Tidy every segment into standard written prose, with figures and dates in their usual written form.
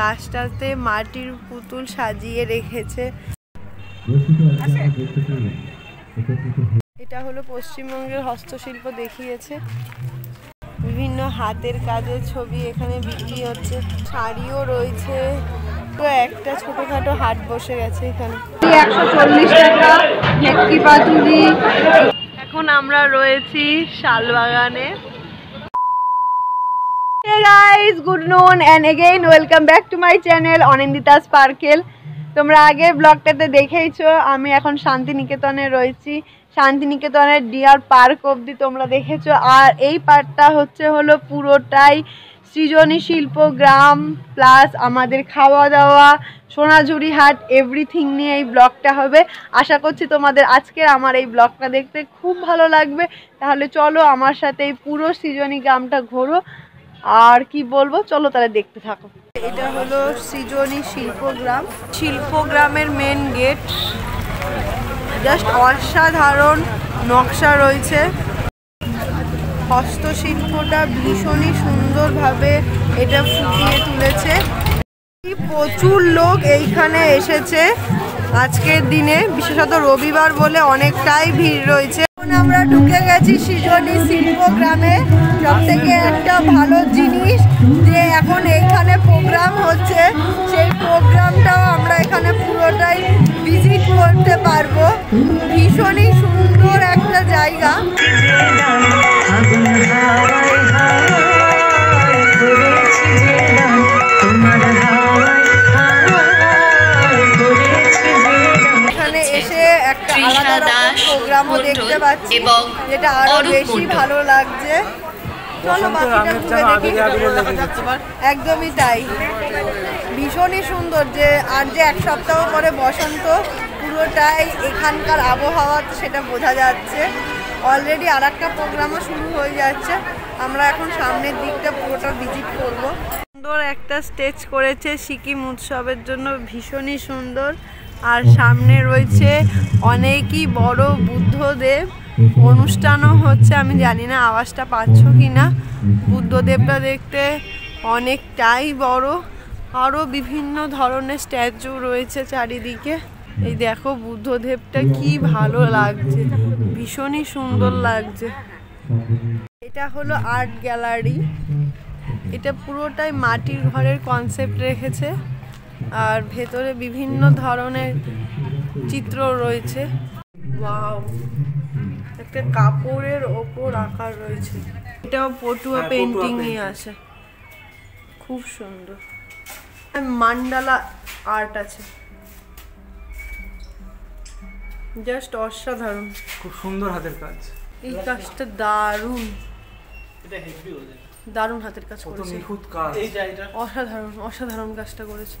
গাছটাতে মাটির পুতুল সাজিয়ে রেখেছে। এটা হলো পশ্চিমবঙ্গের হস্তশিল্প দেখিয়েছে। বিভিন্ন হাতের কাজের ছবি এখানে বিক্রি হচ্ছে, শাড়িও রয়েছে। তো একটা ছোটখাটো হাট বসে গেছে এখানে। 140 টাকা একটি পাতুলি। এখন আমরা রয়েছি শালবাগানে। Hey guys, good noon and again welcome back to my channel Anandita Sparkle। তোমরা আগে ব্লগটাতে দেখেইছো আমি এখন শান্তিনিকেতনে রয়েছি। শান্তিনিকেতনের ডিয়ার পার্ক অবধি তোমরা দেখেছো, আর এই পার্কটা হলো পুরোটাই সৃজনী শিল্পগ্রাম প্লাস আমাদের খাওয়া দাওয়া, সোনাঝুরি হাট, এভরিথিং নিয়ে এই ব্লগটা হবে। আশা করছি তোমাদের আজকের আমার এই ব্লগটা দেখতে খুব ভালো লাগবে। তাহলে চলো আমার সাথে এই পুরো সৃজনী গ্রামটা ঘোরো, আর কি বলবো চলো তাহলে দেখতে থাকো। এটা হলো সৃজনী শিল্পগ্রাম, শিল্পগ্রামের মেন গেট। জাস্ট অসাধারণ নকশা রয়েছে, হস্তশিল্পটা ভীষণই সুন্দরভাবে এটা ফুটিয়ে তুলেছে। প্রচুর লোক এইখানে এসেছে আজকের দিনে, বিশেষত রবিবার বলে অনেকটাই ভিড় রয়েছে। আমরা ঢুকে গেছি সৃজনী শিল্পগ্রামে। সব থেকে একটা ভালো জিনিস যে এখন এইখানে প্রোগ্রাম হচ্ছে, সেই প্রোগ্রামটাও আমরা এখানে পুরোটাই ভিজিট করতে পারবো। ভীষণই সুন্দর একটা জায়গা। একদমই তাই, ভীষণই সুন্দর। যে আর যে এক সপ্তাহ পরে বসন্ত, পুরোটাই এখানকার আবহাওয়া সেটা বোঝা যাচ্ছে। অলরেডি আর একটা প্রোগ্রামও শুরু হয়ে যাচ্ছে। আমরা এখন সামনের দিকটা পুরোটা ভিজিট করব। সুন্দর একটা স্টেজ করেছে সিকিম উৎসবের জন্য, ভীষণই সুন্দর। আর সামনে রয়েছে অনেকই বড় বুদ্ধদেব, অনুষ্ঠানও হচ্ছে। আমি জানি না আওয়াজটা পাচ্ছ কি না। বুদ্ধদেবটা দেখতে অনেকটাই বড়, আরও বিভিন্ন ধরনের স্ট্যাচু রয়েছে চারিদিকে। এই দেখো বুদ্ধদেবটা কি ভালো লাগছে, ভীষণই সুন্দর লাগছে। এটা হলো আর্ট গ্যালারি, এটা পুরোটাই মাটির ঘরের কনসেপ্ট রেখেছে, আর ভেতরে বিভিন্ন ধরনের চিত্র রয়েছে। ওয়াও, একটা কাপড়ের ওপর আঁকা রয়েছে, এটাও পটুয়া পেন্টিংই আছে, খুব সুন্দর। মান্ডালা আর্ট আছে, জাস্ট অসাধারণ, খুব সুন্দর হাতের কাজ। এই কাজটা দারুণ, এটা হেভি হয়ে যায়, দারুণ হাতের কাজ করেছে, নিখুঁত কাজ। এই যে এটা অসাধারণ, অসাধারণ কাজটা করেছে,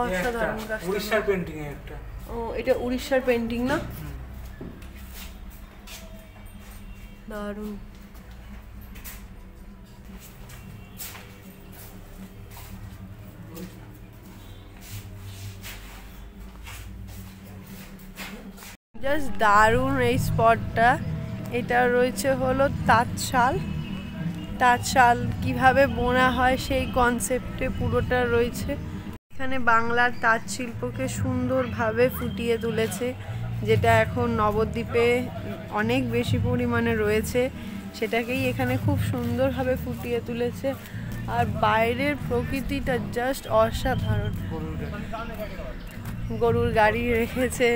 অসাধারণ কাজ। উড়িষ্যার পেইন্টিং এর একটা, ও এটা উড়িষ্যার পেইন্টিং না, দারুণ। জাস্ট দারুণ এই স্পটটা। এটা রয়েছে হলো তাঁতশাল, তাঁতশাল কিভাবে বোনা হয় সেই কনসেপ্টে পুরোটা রয়েছে। এখানে বাংলার তাঁত শিল্পকে সুন্দরভাবে ফুটিয়ে তুলেছে, যেটা এখন নবদ্বীপে অনেক বেশি পরিমাণে রয়েছে, সেটাকেই এখানে খুব সুন্দরভাবে ফুটিয়ে তুলেছে। আর বাইরের প্রকৃতিটা জাস্ট অসাধারণ। গরুর গাড়ি রেখেছে,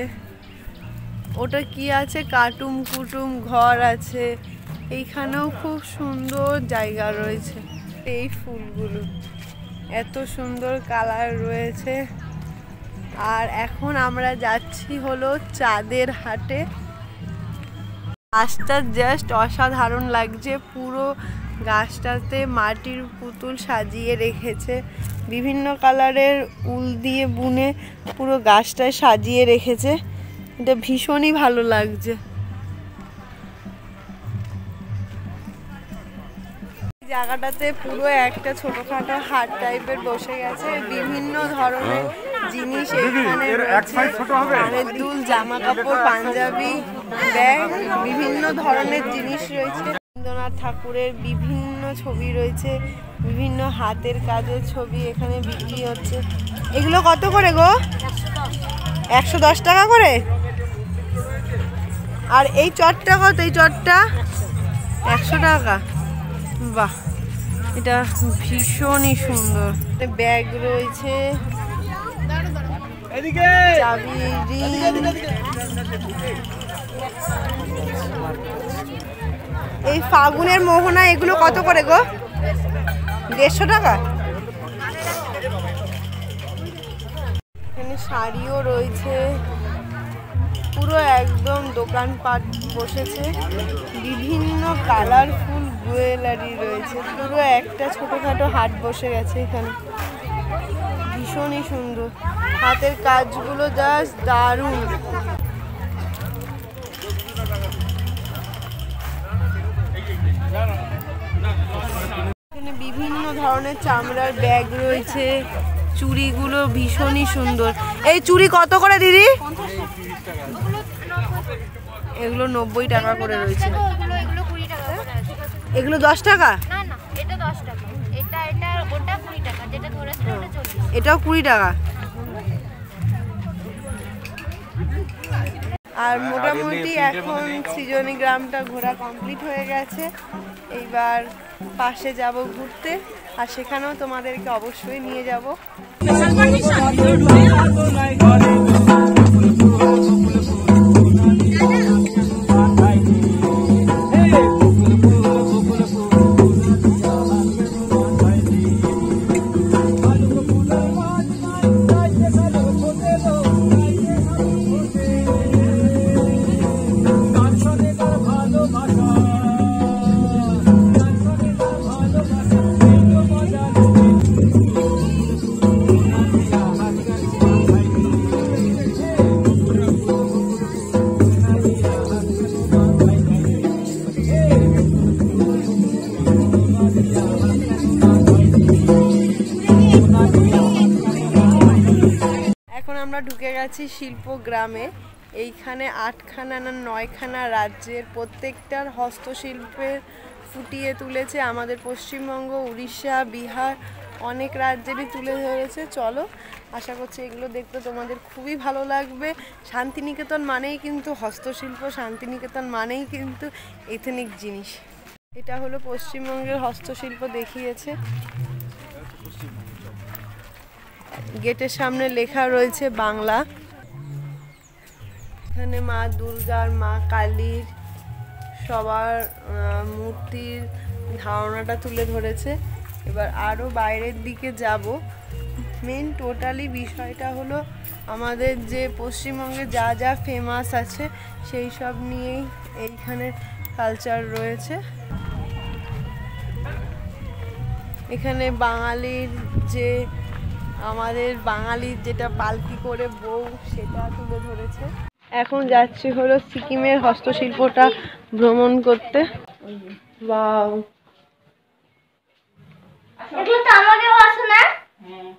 ওটা কি আছে, কাটুম কুটুম ঘর আছে। এইখানেও খুব সুন্দর জায়গা রয়েছে, এই ফুলগুলো এত সুন্দর কালার রয়েছে। আর এখন আমরা যাচ্ছি হলো চাঁদের হাটে। গাছটা জাস্ট অসাধারণ লাগছে, পুরো গাছটাতে মাটির পুতুল সাজিয়ে রেখেছে, বিভিন্ন কালারের উল দিয়ে বুনে পুরো গাছটায় সাজিয়ে রেখেছে, এটা ভীষণই ভালো লাগছে। জায়গাটাতে পুরো একটা ছোটখাটো হাট টাইপের বসে গেছে, বিভিন্ন ধরনের জিনিস এখানে, কানের দুল, জামা কাপড়, পাঞ্জাবি, ব্যাগ, বিভিন্ন ধরনের জিনিস রয়েছে। রবীন্দ্রনাথ ঠাকুরের বিভিন্ন ছবি রয়েছে, বিভিন্ন হাতের কাজের ছবি এখানে বিক্রি হচ্ছে। এগুলো কত করে গো? ১১০ টাকা করে। আর এই চটটা কত? এই চটটা ১০০ টাকা। বাহ, এটা ভীষণই সুন্দর। ব্যাগ রয়েছে, চাবি, এই ফাগুনের মোহনা, এগুলো কত করে গো? ১৫০ টাকা। এখানে শাড়িও রয়েছে, পুরো একদম দোকানপাট বসেছে, বিভিন্ন কালারফুল জুয়েলারি রয়েছে, পুরো একটা ছোটখাটো হাট বসে গেছে এখানে। ভীষণই সুন্দর হাতের কাজগুলো, জাস্ট দারুণ। এখানে বিভিন্ন ধরনের চামড়ার ব্যাগ রয়েছে, চুড়িগুলো ভীষণই সুন্দর। এই চুড়ি কত করে দিদি? এগুলো ৯০ টাকা করে রয়েছে। এগুলো ১০ টাকা? এটাও ২০ টাকা। আর মোটামুটি এখন সৃজনী গ্রামটা ঘোরা কমপ্লিট হয়ে গেছে। এইবার পাশে যাব ঘুরতে, আর সেখানেও তোমাদেরকে অবশ্যই নিয়ে যাব। ঢুকে গেছি শিল্প গ্রামে। এইখানে ৮খানা না ৯খানা রাজ্যের প্রত্যেকটার হস্তশিল্পের ফুটিয়ে তুলেছে আমাদের পশ্চিমবঙ্গ, উড়িষ্যা, বিহার, অনেক রাজ্যেরই তুলে ধরেছে। চলো, আশা করছি এগুলো দেখতে তোমাদের খুবই ভালো লাগবে। শান্তিনিকেতন মানেই কিন্তু হস্তশিল্প, শান্তিনিকেতন মানেই কিন্তু এথেনিক জিনিস। এটা হলো পশ্চিমবঙ্গের হস্তশিল্প দেখিয়েছে। গেটের সামনে লেখা রয়েছে বাংলা। এখানে মা দুর্গার, মা কালীর সবার মূর্তির ধারণাটা তুলে ধরেছে। এবার আরও বাইরের দিকে যাব। মেন টোটালি বিষয়টা হলো আমাদের যে পশ্চিমবঙ্গে যা যা ফেমাস আছে সেই সব নিয়েই এইখানে কালচার রয়েছে। এখানে বাঙালির যে, আমাদের বাঙালির যেটা পালকি করে বউ, সেটা তুলে ধরেছে। এখন যাচ্ছি হলো সিকিমের হস্তশিল্পটা ভ্রমণ করতে। ওয়াও, এগুলো তো আমাদেরও আছে না? হ্যাঁ,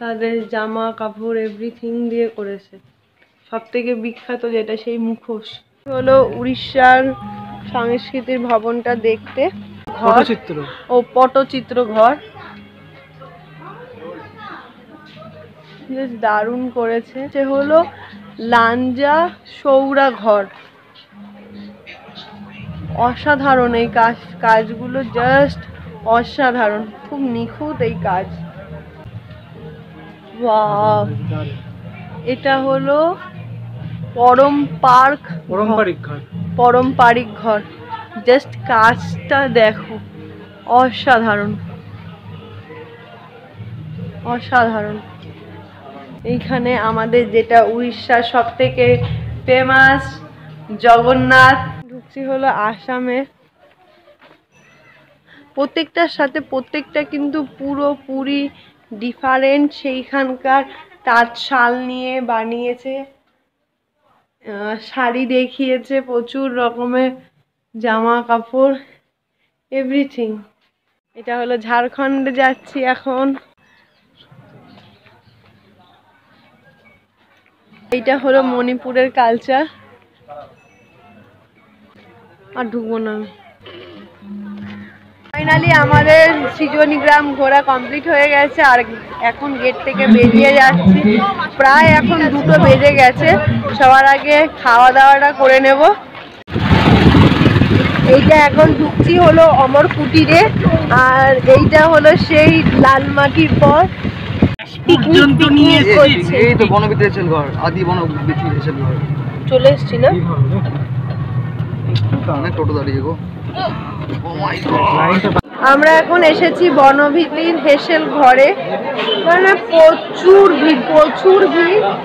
তাদের জামা কাপড় এভরিথিং দিয়ে করেছে। সবথেকে বিখ্যাত যেটা, সেই মুখোশ। হলো উড়িষ্যার সংস্কৃতির ভবনটা দেখতে, পটচিত্র ও পটচিত্র ঘর, দারুণ করেছে। সে হলো লাঞ্জা সৌরা ঘর, অসাধারণ। এই কাজগুলো জাস্ট অসাধারণ, খুব নিখুঁত এই কাজ। ওয়াও, এটা হলো পারম্পরিক ঘর। জাস্ট কাজটা দেখো, অসাধারণ অসাধারণ। এইখানে আমাদের যেটা উড়িষ্যার সব থেকে ফেমাস জগন্নাথ। ঢুকছি হলো আসামে। প্রত্যেকটার সাথে প্রত্যেকটা কিন্তু পুরোপুরি ডিফারেন্ট। সেইখানকার তাঁত শাল নিয়ে বানিয়েছে, শাড়ি দেখিয়েছে, প্রচুর রকমের জামা কাপড় এভরিথিং। এটা হলো ঝাড়খণ্ডে যাচ্ছি এখন। এইটা হলো মণিপুরের কালচার। আর ঢুকবো না আমি। फाइनली हमारे सृजनीग्राम घोरा कमप्लीट हो गए और এখন गेट থেকে বেরিয়ে যাচ্ছি প্রায় এখন 2টো বেজে গেছে সবার আগে খাওয়া দাওয়াটা করে নেব এইটা এখন ঢুকছি হলো অমর কুটিরে আর এইটা হলো সেই লাল মাটির পর পিকনিক তো নিয়ে এসেছি এই তো বনবিতেশন ঘর আদি বনবিতেশন ঘর চলে এসেছি না একটু কানে টোটো দাঁড়িয়ে গো ও মাই গড আমরা এখন এসেছি বনভিতির হেসেল ঘরে মানে প্রচুর ভিড়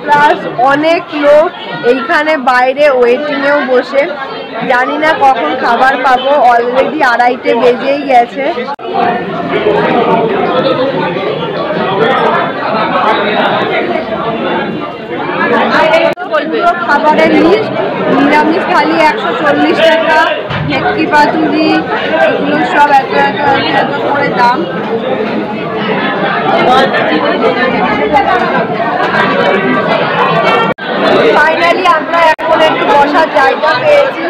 প্লাস অনেক লোক এইখানে বাইরে ওয়েটিংয়েও বসে জানি না কখন খাবার পাবো অলরেডি 2:30 বেজেই গেছে খাবারের লিস্ট নিরামিষ খালি 140 টাকা ভেটকি পাতুরি এগুলো সব এত করে দাম ফাইনালি আমরা এখন একটু বসার জায়গা পেয়েছি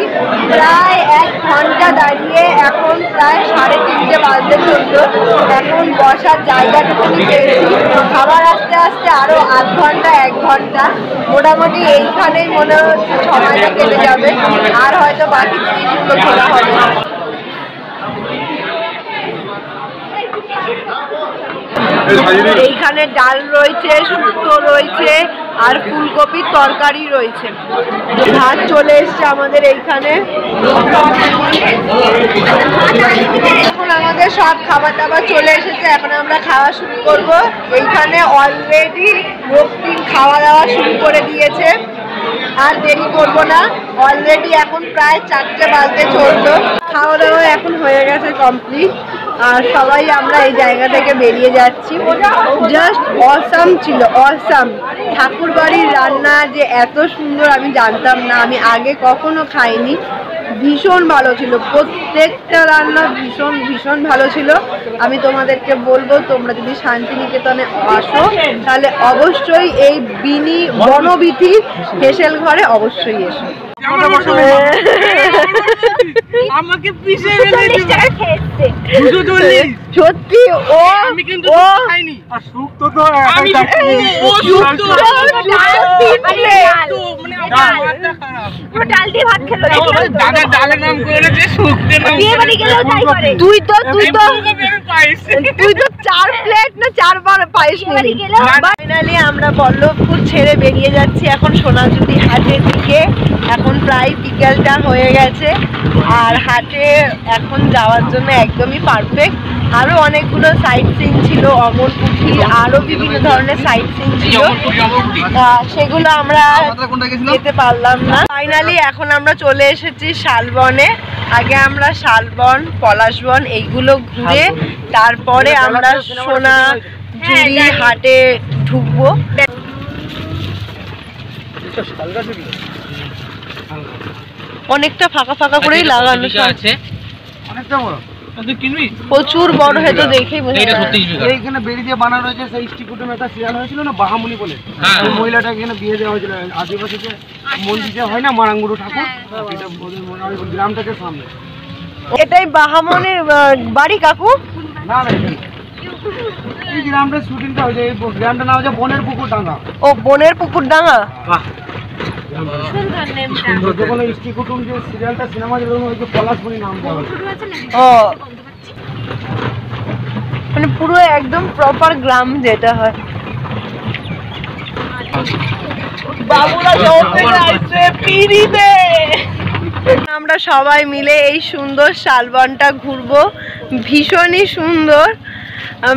প্রায় 1 ঘন্টা দাঁড়িয়ে এখন প্রায় 3:30 বাজতে চলল এখন বসার জায়গাটুকু পেয়েছি খাবার আস্তে আস্তে আরও 8 ঘন্টা 1 ঘন্টা মোটামুটি এইখানেই মনে হচ্ছে সময়টা কেটে যাবে আর হয়তো বাকি জিনিসগুলো খোলা হবে এইখানে ডাল রয়েছে শুক্তো রয়েছে আর ফুলকপির তরকারি রয়েছে ভাত চলে এসছে আমাদের এইখানে এখন আমাদের সব খাবার দাবার চলে এসেছে এখন আমরা খাওয়া শুরু করব এইখানে অলরেডি রক্তিম খাওয়া দাওয়া শুরু করে দিয়েছে আর দেরি করবো না অলরেডি এখন প্রায় 4টে বাজতে চললো খাওয়া দাওয়া এখন হয়ে গেছে কমপ্লিট আর সবাই আমরা এই জায়গা থেকে বেরিয়ে যাচ্ছি জাস্ট অসাম ছিল অসাম ঠাকুরবাড়ির রান্না যে এত সুন্দর আমি জানতাম না আমি আগে কখনো খাইনি ভীষণ ভালো ছিল প্রত্যেকটা রান্না ভীষণ ভালো ছিল আমি তোমাদেরকে বলবো তোমরা যদি শান্তিনিকেতনে আসো তাহলে অবশ্যই এই বিনি বনবিথি হেসেল ঘরে অবশ্যই এসো সত্যি ও আমি কিন্তু খাইনি আর সুখ তো আমরা বল্লভপুর ছেড়ে বেরিয়ে যাচ্ছি এখন সোনাঝুরি হাটের দিকে এখন প্রায় বিকেলটা হয়ে গেছে আর হাটে এখন যাওয়ার জন্য একদমই পারফেক্ট আরো অনেকগুলো সাইট সিন ছিল অমর কুঠি আরো বিভিন্ন ধরনের সাইট সিন ছিল সেগুলো আমরা যেতে পারলাম না ফাইনালি এখন আমরা চলে এসেছি শালবনে আগে আমরা শালবন পলাশ বন এইগুলো ঘুরে তারপরে আমরা সোনাঝুরি হাটে ঢুকবো অনেকটা ফাঁকা ফাঁকা করেই লাগানো আছে অনেকটা বড় প্রচুর বড় হয় তো দেখেই এইখানে বেড়ি দিয়ে বানানো হয়েছে সেই স্টিকুটুম একটা সিরিয়াল হয়েছিল না বাহামুনি বলে ওই মহিলাটা এখানে বিয়ে দেওয়া হয়েছিল আদিবাসী যে মন্দিরে হয় না মারাঙ্গুরু ঠাকুর এটা ওদের মনালি গ্রামটাকে সামনে এটাই বাহামুনির বাড়ি কাকু না না এই গ্রামটা শুটিংটা হয়েছে এই গ্রামটার নাম হচ্ছে বনের পুকুর ডাঙ্গা ও বনের পুকুর ডাঙ্গা বাহ মানে পুরো একদম প্রপার গ্রাম যেটা হয় আমরা সবাই মিলে এই সুন্দর শালবনটা ঘুরবো ভীষণই সুন্দর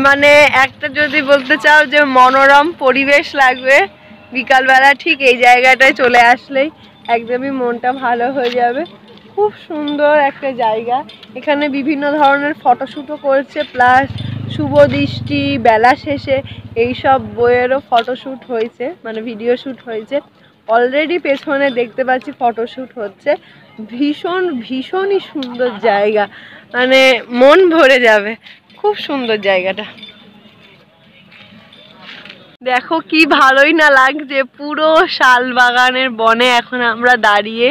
মানে একটা যদি বলতে চাও যে মনোরম পরিবেশ লাগবে বিকালবেলা ঠিক এই জায়গাটায় চলে আসলেই একদমই মনটা ভালো হয়ে যাবে খুব সুন্দর একটা জায়গা এখানে বিভিন্ন ধরনের ফটোশ্যুটও করছে প্লাস শুভ দৃষ্টি বেলা শেষে এইসব বইয়েরও ফটোশ্যুট হয়েছে মানে ভিডিও শ্যুট হয়েছে অলরেডি পেছনে দেখতে পাচ্ছি ফটোশ্যুট হচ্ছে ভীষণই সুন্দর জায়গা মানে মন ভরে যাবে খুব সুন্দর জায়গাটা দেখো কি ভালোই না লাগছে পুরো শাল বাগানের বনে এখন আমরা দাঁড়িয়ে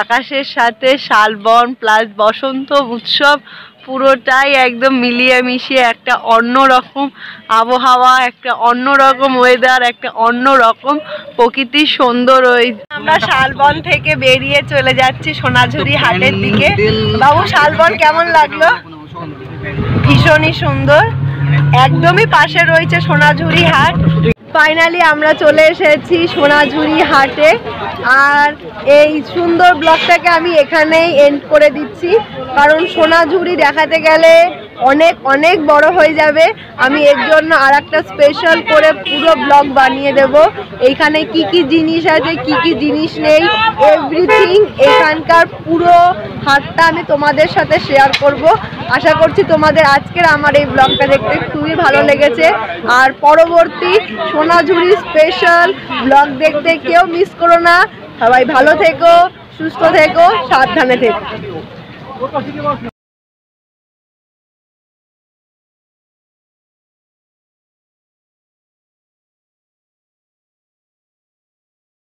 আকাশের সাথে শালবন প্লাস বসন্ত উৎসব পুরোটাই একদম মিলিয়ে মিশিয়ে একটা অন্যরকম আবহাওয়া, একটা অন্যরকম ওয়েদার, একটা অন্যরকম প্রকৃতির সৌন্দর্য। আমরা শালবন থেকে বেরিয়ে চলে যাচ্ছি সোনাঝুরি হাটের দিকে। বাবু, শালবন কেমন লাগলো? ভীষণই সুন্দর, একদমই পাশে রয়েছে সোনাঝুরি হাট। ফাইনালি আমরা চলে এসেছি সোনাঝুরি হাটে, আর এই সুন্দর ব্লগটাকে আমি এখানেই এন্ড করে দিচ্ছি, কারণ সোনাঝুরি দেখাতে গেলে অনেক অনেক বড় হয়ে যাবে। আমি এর জন্য আর একটা স্পেশাল করে পুরো ব্লগ বানিয়ে দেব, এইখানে কি কি জিনিস আছে কি কি জিনিস নেই, এভরিথিং এখানকার পুরো হাটটা আমি তোমাদের সাথে শেয়ার করব। আশা করছি তোমাদের আজকের আমার এই ব্লগটা দেখতে খুবই ভালো লেগেছে, আর পরবর্তী সোনাঝুরি স্পেশাল ব্লগ দেখতে কেউ মিস করো না। সবাই ভালো থেকো, সুস্থ থেকো, সাবধানে থেকো।